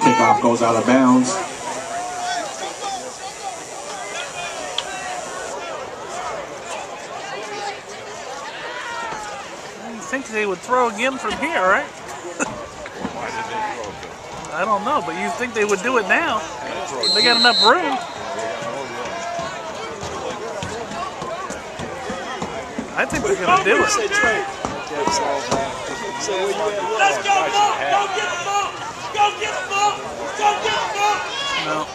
Kickoff goes out of bounds. I think they would throw again from here, right? Why did they throw again? I don't know, but you think they would do it now. They got enough room. I think they're going to do it. Let's go, Bob! Go get the ball! Go get the ball! Go get the ball! No.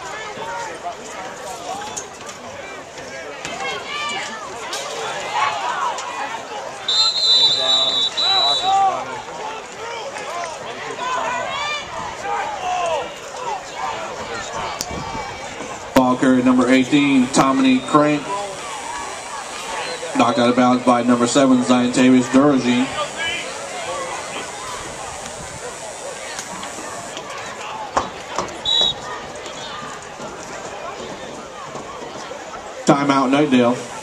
Ball carrier number 18, Tommy Crank. Knocked out of bounds by number 7, Ziantavis Durgey. Timeout, Knightdale.